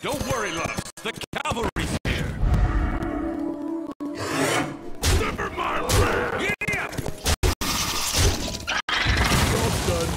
Don't worry, love. The cavalry's here. Never mind. Yeah! All done.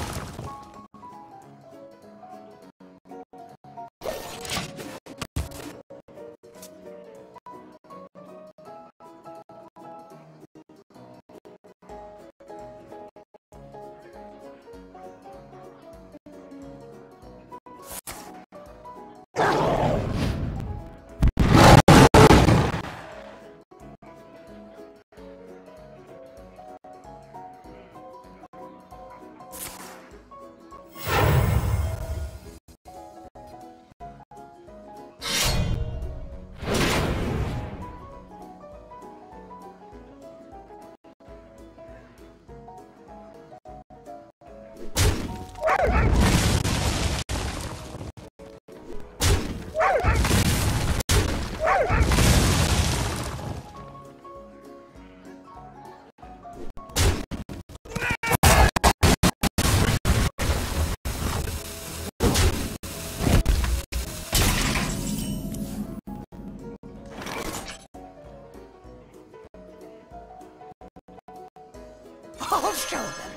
I'll show them.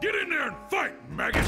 Get in there and fight, maggot!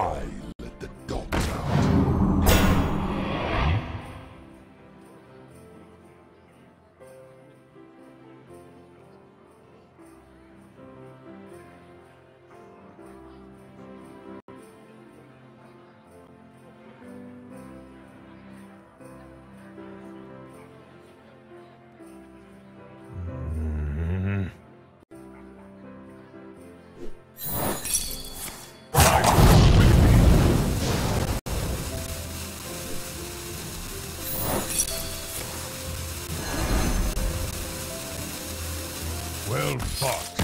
I let the dogs out. Well fought.